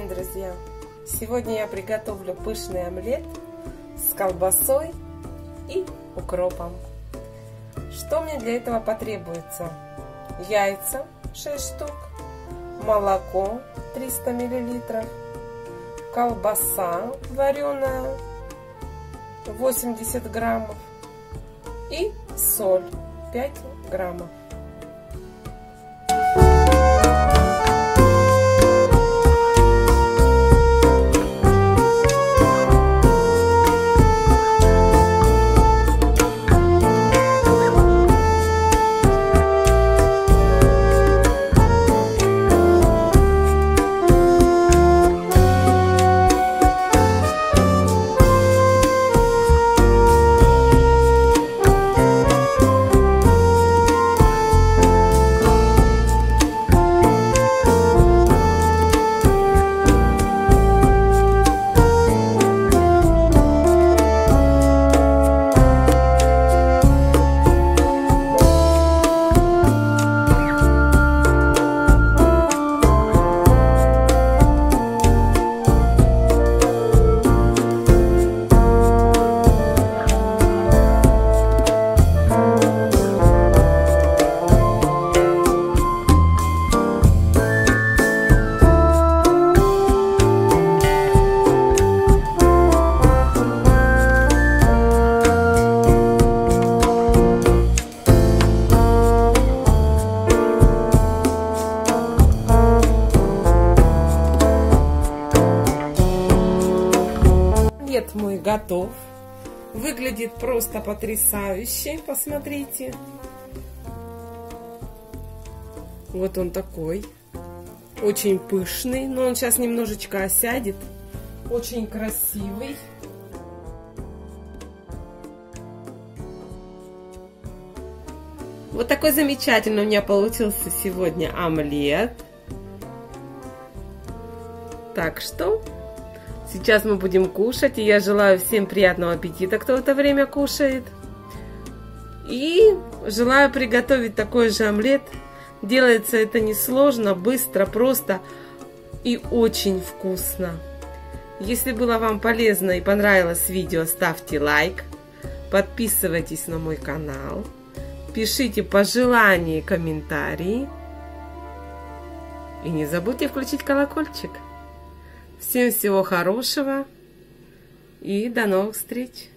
день, друзья! Сегодня я приготовлю пышный омлет с колбасой и укропом. Что мне для этого потребуется? Яйца 6 штук, молоко 300 мл, колбаса вареная 80 граммов и соль 5 граммов. Омлет мой готов, выглядит просто потрясающе, посмотрите, вот он такой, очень пышный, но он сейчас немножечко осядет, очень красивый. Вот такой замечательный у меня получился сегодня омлет, так что сейчас мы будем кушать, и я желаю всем приятного аппетита, кто в это время кушает. И желаю приготовить такой же омлет. Делается это несложно, быстро, просто и очень вкусно. Если было вам полезно и понравилось видео, ставьте лайк, подписывайтесь на мой канал, пишите пожелания и комментарии. И не забудьте включить колокольчик. Всем всего хорошего и до новых встреч!